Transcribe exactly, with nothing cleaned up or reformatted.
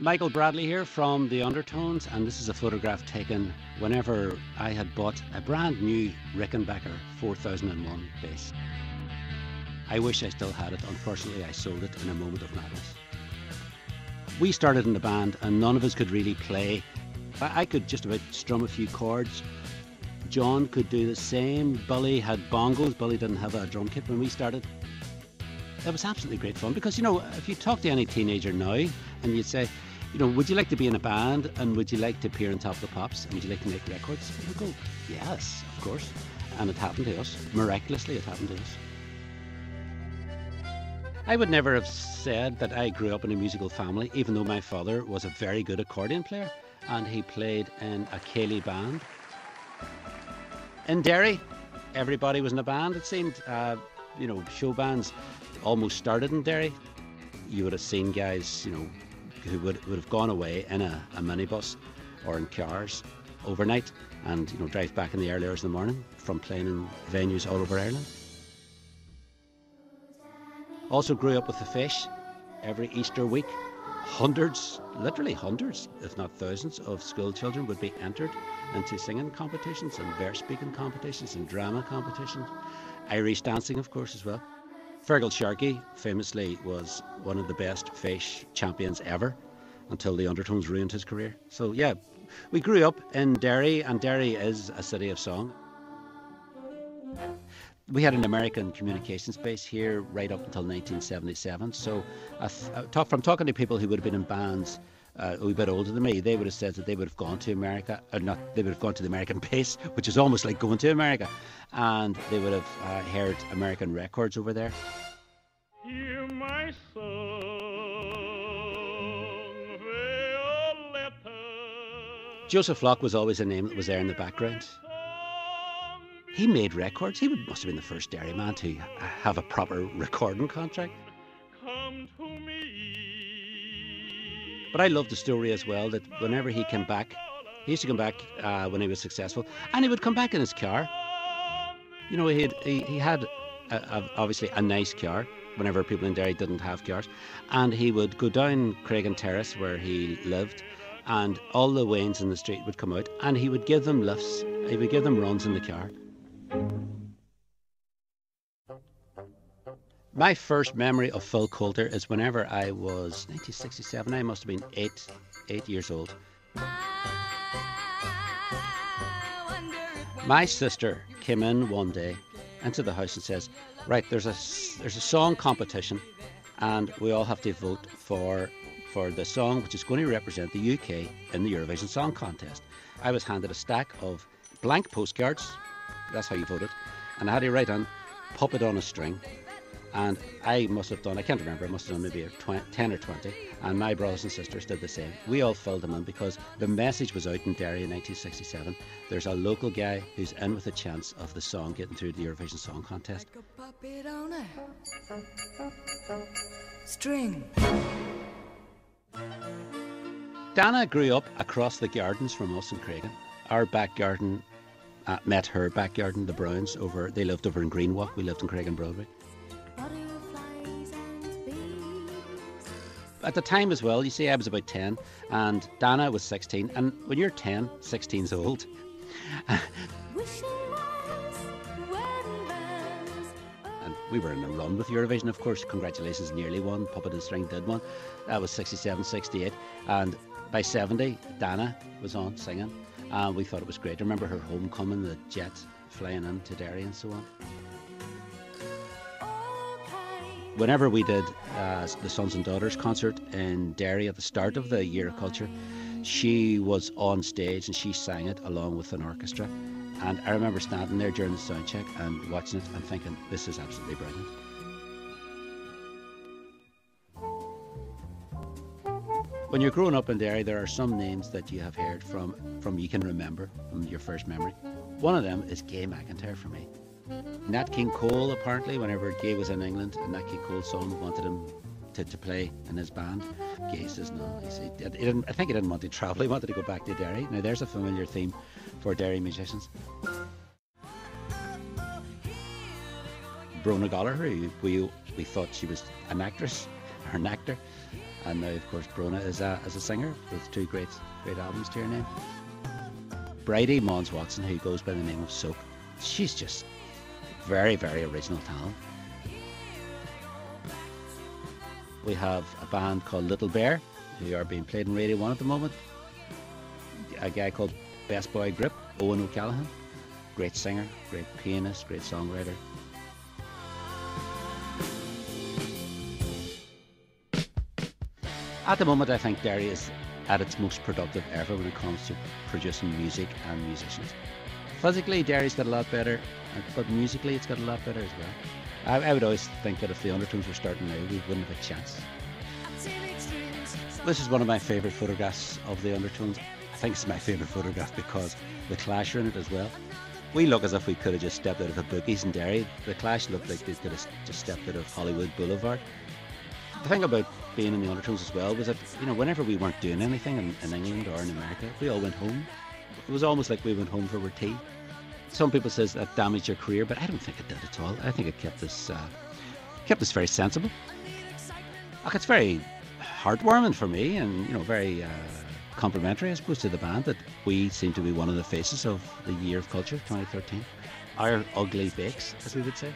Michael Bradley here from The Undertones, and this is a photograph taken whenever I had bought a brand new Rickenbacker four thousand one bass. I wish I still had it. Unfortunately, I sold it in a moment of madness. We started in the band and none of us could really play. I could just about strum a few chords. John could do the same. Billy had bongos. Billy didn't have a drum kit when we started. It was absolutely great fun because, you know, if you talk to any teenager now and you say, you know, would you like to be in a band and would you like to appear on Top of the Pops and would you like to make records? And we go, yes, of course. And it happened to us. Miraculously, it happened to us. I would never have said that I grew up in a musical family, even though my father was a very good accordion player and he played in a Kayleigh band. In Derry, everybody was in a band, it seemed. Uh, you know, show bands almost started in Derry. You would have seen guys, you know, who would, would have gone away in a, a minibus or in cars overnight and, you know, drive back in the early hours of the morning from playing in venues all over Ireland. Also grew up with the fish. Every Easter week, hundreds, literally hundreds, if not thousands, of school children would be entered into singing competitions and verse speaking competitions and drama competitions. Irish dancing, of course, as well. Fergal Sharkey famously was one of the best fish champions ever until The Undertones ruined his career. So yeah, we grew up in Derry, and Derry is a city of song. We had an American communications base here right up until nineteen seventy-seven, so I th I talk, from talking to people who would have been in bands uh, a wee bit older than me, they would have said that they would have gone to America, or not, they would have gone to the American base, which is almost like going to America, and they would have uh, heard American records over there. Hear my song, Violetta. Joseph Locke was always a name that was there in the background. He made records. He must have been the first Derry man to have a proper recording contract. Come to me. But I love the story as well that whenever he came back, he used to come back uh, when he was successful, and he would come back in his car. You know, he had, he, he had a, a, obviously a nice car whenever people in Derry didn't have cars, and he would go down Creggan Terrace where he lived, and all the wains in the street would come out, and he would give them lifts, he would give them runs in the car. My first memory of Phil Coulter is whenever I was nineteen sixty-seven, I must have been eight, eight years old. My sister came in one day into the house and says, right, there's a, there's a song competition and we all have to vote for, for the song which is going to represent the U K in the Eurovision Song Contest. I was handed a stack of blank postcards. That's how you voted. And I had to write on, puppet on a string. And I must have done, I can't remember, I must have done maybe ten or twenty. And my brothers and sisters did the same. We all filled them in because the message was out in Derry in nineteen sixty-seven. There's a local guy who's in with a chance of the song getting through the Eurovision Song Contest. Like a puppet on a string. Dana grew up across the gardens from us in Creggan. Our back garden Uh, met her back garden, the Browns, over, they lived over in Greenwalk, we lived in Creggan Broadway. At the time as well, you see, I was about ten and Dana was sixteen, and when you're ten, sixteen's old. And we were in a run with Eurovision, of course, congratulations, nearly won, Puppet and String did one. That was sixty-seven, sixty-eight, and by seventy, Dana was on singing. And we thought it was great. I remember her homecoming, the jet flying in to Derry and so on. Whenever we did uh, the Sons and Daughters concert in Derry at the start of the Year of Culture, she was on stage and she sang it along with an orchestra. And I remember standing there during the sound check and watching it and thinking, this is absolutely brilliant. When you're growing up in Derry, there are some names that you have heard from, from you can remember, from your first memory. One of them is Gay McIntyre for me. Nat King Cole, apparently, whenever Gay was in England, and Nat King Cole's son wanted him to, to play in his band. Gay says no. He said, he didn't, I think he didn't want to travel, he wanted to go back to Derry. Now there's a familiar theme for Derry musicians. Bronagh Gallagher, who we, we thought she was an actress, or an actor. And now, of course, Bronagh is a, as a singer with two great, great albums to her name. Bridie Mons-Watson, who goes by the name of Soak, she's just very, very original talent. We have a band called Little Bear, who are being played in Radio one at the moment. A guy called Best Boy Grip, Owen O'Callaghan. Great singer, great pianist, great songwriter. At the moment, I think Derry is at its most productive ever when it comes to producing music and musicians. Physically, Derry's got a lot better, but musically it's got a lot better as well. I, I would always think that if the Undertones were starting now, we wouldn't have a chance. This is one of my favourite photographs of the Undertones. I think it's my favourite photograph because the Clash are in it as well. We look as if we could have just stepped out of the bookies in Derry. The Clash looked like they could have just stepped out of Hollywood Boulevard. The thing about being in the Undertones as well was that, you know, whenever we weren't doing anything in, in England or in America, we all went home. It was almost like we went home for our tea. Some people says that damaged your career, but I don't think it did at all. I think it kept us, uh, kept us very sensible. Look, it's very heartwarming for me, and you know, very uh, complimentary, I suppose, to the band that we seem to be one of the faces of the Year of Culture twenty thirteen. Our ugly bakes, as we would say.